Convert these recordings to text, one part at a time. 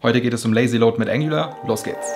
Heute geht es um Lazy Load mit Angular. Los geht's!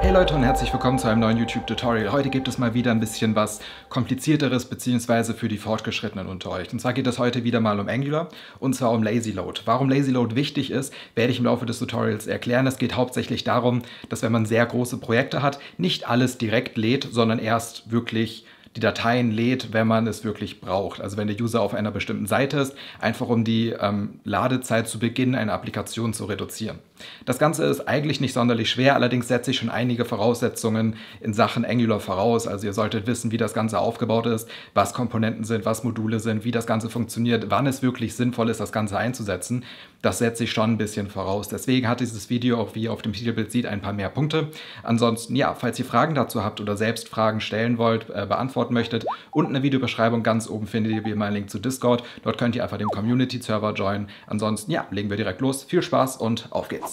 Hey Leute und herzlich willkommen zu einem neuen YouTube-Tutorial. Heute gibt es mal wieder ein bisschen was komplizierteres beziehungsweise für die Fortgeschrittenen unter euch. Und zwar geht es heute wieder mal um Angular und zwar um Lazy Load. Warum Lazy Load wichtig ist, werde ich im Laufe des Tutorials erklären. Es geht hauptsächlich darum, dass wenn man sehr große Projekte hat, nicht alles direkt lädt, sondern erst wirklich die Dateien lädt, wenn man es wirklich braucht. Also wenn der User auf einer bestimmten Seite ist, einfach um die Ladezeit zu Beginn einer Applikation zu reduzieren. Das Ganze ist eigentlich nicht sonderlich schwer, allerdings setze ich schon einige Voraussetzungen in Sachen Angular voraus. Also ihr solltet wissen, wie das Ganze aufgebaut ist, was Komponenten sind, was Module sind, wie das Ganze funktioniert, wann es wirklich sinnvoll ist, das Ganze einzusetzen. Das setze ich schon ein bisschen voraus. Deswegen hat dieses Video auch, wie ihr auf dem Titelbild seht, ein paar mehr Punkte. Ansonsten, ja, falls ihr Fragen dazu habt oder selbst Fragen stellen wollt, beantworten möchtet, unten in der Videobeschreibung ganz oben findet ihr wie immer einen Link zu Discord. Dort könnt ihr einfach den Community-Server joinen. Ansonsten, ja, legen wir direkt los. Viel Spaß und auf geht's!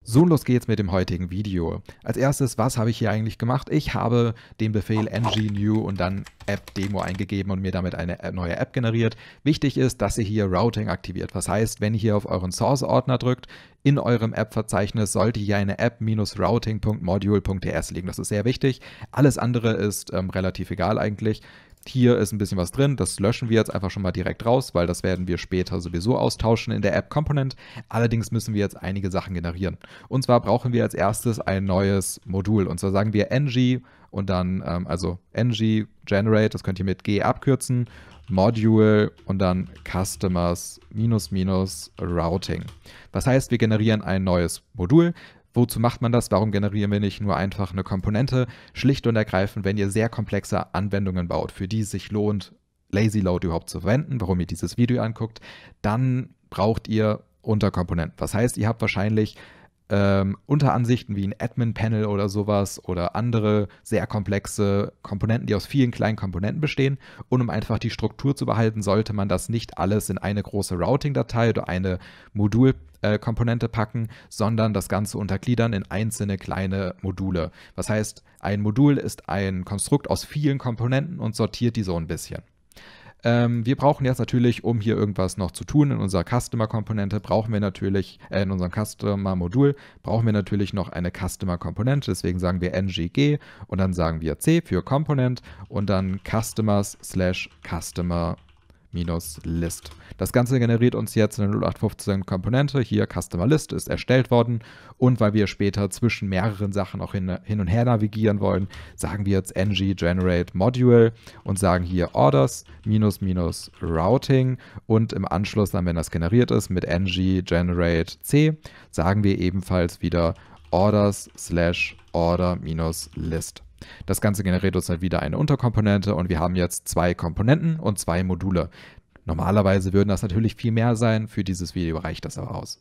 So, los geht's mit dem heutigen Video. Als erstes, was habe ich hier eigentlich gemacht? Ich habe den Befehl ng new und dann App Demo eingegeben und mir damit eine neue App generiert. Wichtig ist, dass ihr hier Routing aktiviert. Was heißt, wenn ihr hier auf euren Source-Ordner drückt, in eurem App-Verzeichnis sollte hier eine app-routing.module.ts liegen. Das ist sehr wichtig. Alles andere ist relativ egal eigentlich. Hier ist ein bisschen was drin, das löschen wir jetzt einfach schon mal direkt raus, weil das werden wir später sowieso austauschen in der App Component. Allerdings müssen wir jetzt einige Sachen generieren. Und zwar brauchen wir als erstes ein neues Modul. Und zwar sagen wir ng und dann, also ng generate, das könnt ihr mit g abkürzen, Module und dann Customers-Routing. Das heißt, wir generieren ein neues Modul. Wozu macht man das? Warum generieren wir nicht nur einfach eine Komponente? Schlicht und ergreifend, wenn ihr sehr komplexe Anwendungen baut, für die es sich lohnt, Lazy Load überhaupt zu verwenden, warum ihr dieses Video anguckt, dann braucht ihr Unterkomponenten. Das heißt, ihr habt wahrscheinlich Unteransichten wie ein Admin-Panel oder sowas oder andere sehr komplexe Komponenten, die aus vielen kleinen Komponenten bestehen. Und um einfach die Struktur zu behalten, sollte man das nicht alles in eine große Routing-Datei oder eine Modul-Komponente packen, sondern das Ganze untergliedern in einzelne kleine Module. Das heißt, ein Modul ist ein Konstrukt aus vielen Komponenten und sortiert die so ein bisschen. Wir brauchen jetzt natürlich, um hier irgendwas noch zu tun, in unserer Customer-Komponente brauchen wir natürlich, in unserem Customer-Modul brauchen wir natürlich noch eine Customer-Komponente, deswegen sagen wir ng und dann sagen wir c für Component und dann Customers/Customer-List. Das Ganze generiert uns jetzt eine 0815 Komponente, hier Customer List ist erstellt worden und weil wir später zwischen mehreren Sachen auch hin und her navigieren wollen, sagen wir jetzt ng generate Module und sagen hier orders --routing und im Anschluss dann, wenn das generiert ist, mit ng generate c sagen wir ebenfalls wieder orders/order-list. Das Ganze generiert uns dann wieder eine Unterkomponente und wir haben jetzt zwei Komponenten und zwei Module. Normalerweise würden das natürlich viel mehr sein, für dieses Video reicht das aber aus.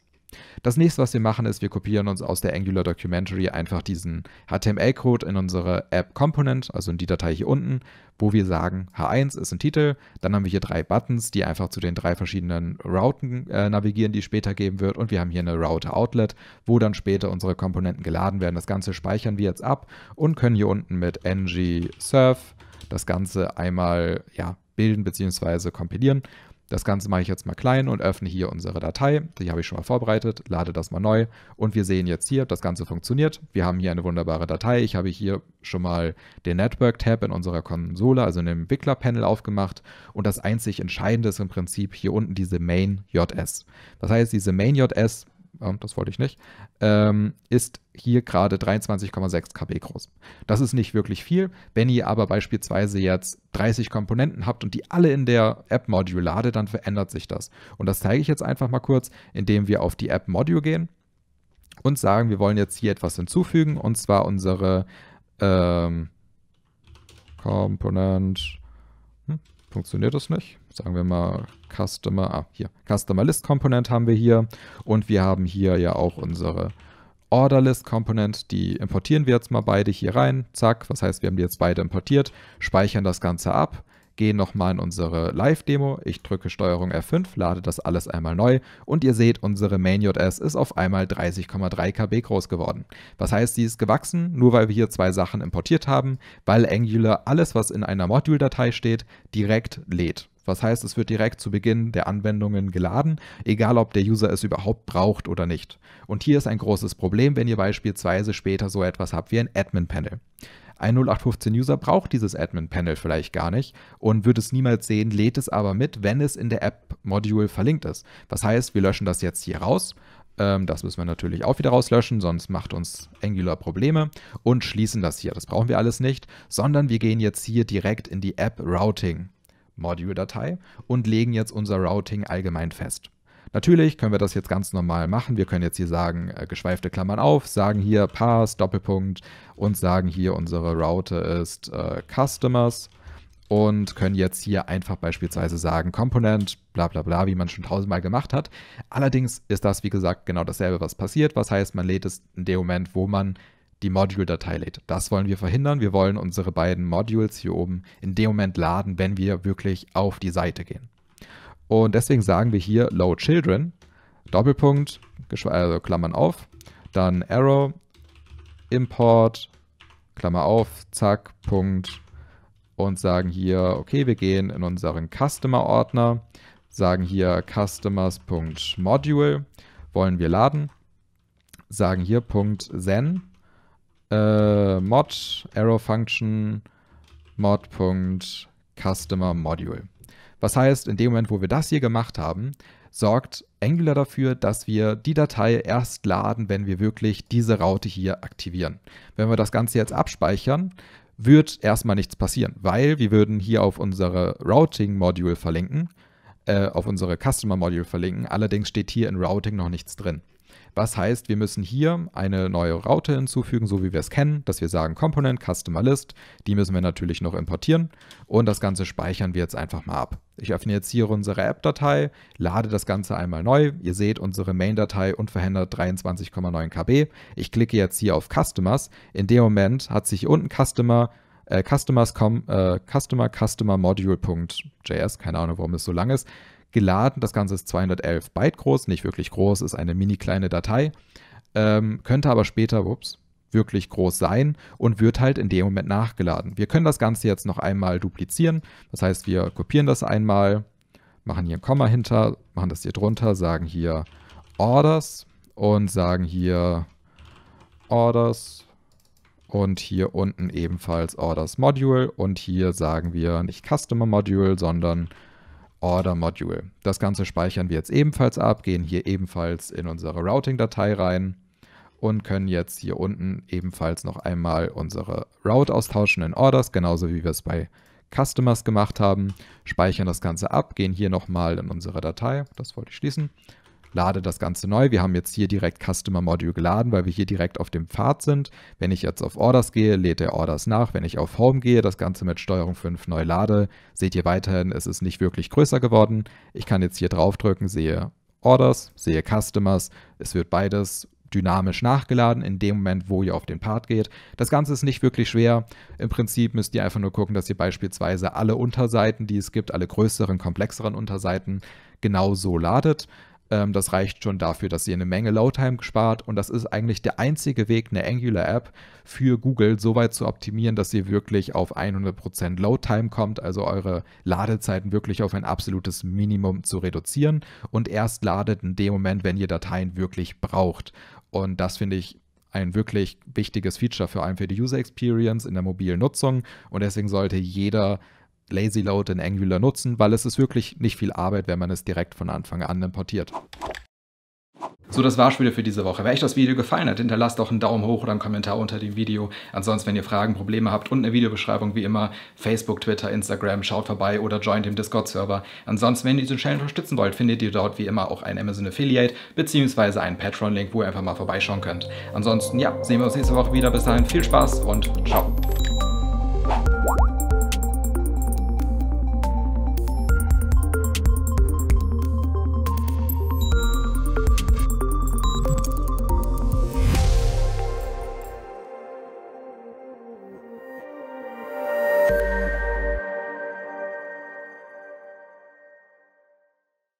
Das nächste, was wir machen, ist, wir kopieren uns aus der Angular Documentary einfach diesen HTML-Code in unsere App Component, also in die Datei hier unten, wo wir sagen, H1 ist ein Titel, dann haben wir hier drei Buttons, die einfach zu den drei verschiedenen Routen navigieren, die es später geben wird und wir haben hier eine Router-Outlet, wo dann später unsere Komponenten geladen werden. Das Ganze speichern wir jetzt ab und können hier unten mit ng-serve das Ganze einmal bilden bzw. kompilieren. Das Ganze mache ich jetzt mal klein und öffne hier unsere Datei. Die habe ich schon mal vorbereitet, lade das mal neu und wir sehen jetzt hier, das Ganze funktioniert. Wir haben hier eine wunderbare Datei. Ich habe hier schon mal den Network-Tab in unserer Konsole, also in dem Entwickler-Panel aufgemacht und das einzig Entscheidende ist im Prinzip hier unten diese main.js. Das heißt, diese main.js, das wollte ich nicht, ist hier gerade 23,6 KB groß. Das ist nicht wirklich viel. Wenn ihr aber beispielsweise jetzt 30 Komponenten habt und die alle in der App-Module ladet, dann verändert sich das. Und das zeige ich jetzt einfach mal kurz, indem wir auf die App-Module gehen und sagen, wir wollen jetzt hier etwas hinzufügen, und zwar unsere Komponent. Funktioniert das nicht? Sagen wir mal Customer List-Component haben wir hier und wir haben hier ja auch unsere Order-List-Component, die importieren wir jetzt mal beide hier rein, zack, was heißt, wir haben die jetzt beide importiert, speichern das Ganze ab, gehen nochmal in unsere Live-Demo, ich drücke STRG F5, lade das alles einmal neu und ihr seht, unsere main.js ist auf einmal 30,3 KB groß geworden. Was heißt, sie ist gewachsen, nur weil wir hier zwei Sachen importiert haben, weil Angular alles, was in einer Modul-Datei steht, direkt lädt. Was heißt, es wird direkt zu Beginn der Anwendungen geladen, egal ob der User es überhaupt braucht oder nicht. Und hier ist ein großes Problem, wenn ihr beispielsweise später so etwas habt wie ein Admin-Panel. Ein 0815-User braucht dieses Admin-Panel vielleicht gar nicht und wird es niemals sehen, lädt es aber mit, wenn es in der App-Module verlinkt ist. Was heißt, wir löschen das jetzt hier raus. Das müssen wir natürlich auch wieder rauslöschen, sonst macht uns Angular Probleme und schließen das hier. Das brauchen wir alles nicht, sondern wir gehen jetzt hier direkt in die App-Routing. Modul-Datei und legen jetzt unser Routing allgemein fest. Natürlich können wir das jetzt ganz normal machen. Wir können jetzt hier sagen, geschweifte Klammern auf, sagen hier Pass, Doppelpunkt und sagen hier, unsere Route ist Customers und können jetzt hier einfach beispielsweise sagen Component, bla bla bla, wie man schon tausendmal gemacht hat. Allerdings ist das, wie gesagt, genau dasselbe, was passiert. Was heißt, man lädt es in dem Moment, wo man die Modul-Datei lädt. Das wollen wir verhindern. Wir wollen unsere beiden Modules hier oben in dem Moment laden, wenn wir wirklich auf die Seite gehen. Und deswegen sagen wir hier Load Children, Doppelpunkt, also Klammern auf, dann Arrow, Import, Klammer auf, zack, Punkt und sagen hier, okay, wir gehen in unseren Customer-Ordner, sagen hier Customers-Module, wollen wir laden, sagen hier Punkt Zen, mod arrow function mod.customer-module. Was heißt, in dem Moment, wo wir das hier gemacht haben, sorgt Angular dafür, dass wir die Datei erst laden, wenn wir wirklich diese Route hier aktivieren. Wenn wir das Ganze jetzt abspeichern, wird erstmal nichts passieren, weil wir würden hier auf unsere Routing-Module verlinken, auf unsere Customer-Module verlinken, allerdings steht hier in Routing noch nichts drin. Was heißt, wir müssen hier eine neue Route hinzufügen, so wie wir es kennen, dass wir sagen Component, Customer List, die müssen wir natürlich noch importieren und das Ganze speichern wir jetzt einfach mal ab. Ich öffne jetzt hier unsere App-Datei, lade das Ganze einmal neu, ihr seht unsere Main-Datei unverändert 23,9 KB. Ich klicke jetzt hier auf Customers, in dem Moment hat sich unten Customer-Module.js, keine Ahnung, warum es so lang ist, geladen. Das Ganze ist 211 Byte groß, nicht wirklich groß, ist eine mini kleine Datei, könnte aber später, ups, wirklich groß sein und wird halt in dem Moment nachgeladen. Wir können das Ganze jetzt noch einmal duplizieren, das heißt, wir kopieren das einmal, machen hier ein Komma hinter, machen das hier drunter, sagen hier Orders und sagen hier Orders und hier unten ebenfalls Orders Module und hier sagen wir nicht Customer Module, sondern Order Module. Das Ganze speichern wir jetzt ebenfalls ab, gehen hier ebenfalls in unsere Routing-Datei rein und können jetzt hier unten ebenfalls noch einmal unsere Route austauschen in Orders, genauso wie wir es bei Customers gemacht haben. Speichern das Ganze ab, gehen hier nochmal in unsere Datei, das wollte ich schließen, lade das Ganze neu. Wir haben jetzt hier direkt Customer Module geladen, weil wir hier direkt auf dem Pfad sind. Wenn ich jetzt auf Orders gehe, lädt er Orders nach. Wenn ich auf Home gehe, das Ganze mit STRG 5 neu lade, seht ihr weiterhin, es ist nicht wirklich größer geworden. Ich kann jetzt hier draufdrücken, sehe Orders, sehe Customers. Es wird beides dynamisch nachgeladen in dem Moment, wo ihr auf den Pfad geht. Das Ganze ist nicht wirklich schwer. Im Prinzip müsst ihr einfach nur gucken, dass ihr beispielsweise alle Unterseiten, die es gibt, alle größeren, komplexeren Unterseiten, genau so ladet. Das reicht schon dafür, dass ihr eine Menge Loadtime gespart und das ist eigentlich der einzige Weg, eine Angular-App für Google so weit zu optimieren, dass ihr wirklich auf 100% Loadtime kommt, also eure Ladezeiten wirklich auf ein absolutes Minimum zu reduzieren und erst ladet in dem Moment, wenn ihr Dateien wirklich braucht. Und das finde ich ein wirklich wichtiges Feature vor allem für die User Experience in der mobilen Nutzung und deswegen sollte jeder Lazy Load in Angular nutzen, weil es ist wirklich nicht viel Arbeit, wenn man es direkt von Anfang an importiert. So, das war's wieder für diese Woche. Wenn euch das Video gefallen hat, hinterlasst doch einen Daumen hoch oder einen Kommentar unter dem Video. Ansonsten, wenn ihr Fragen, Probleme habt, unten in der Videobeschreibung wie immer Facebook, Twitter, Instagram, schaut vorbei oder joint dem Discord-Server. Ansonsten, wenn ihr diesen Channel unterstützen wollt, findet ihr dort wie immer auch einen Amazon Affiliate bzw. einen Patreon-Link, wo ihr einfach mal vorbeischauen könnt. Ansonsten, ja, sehen wir uns nächste Woche wieder. Bis dahin, viel Spaß und ciao!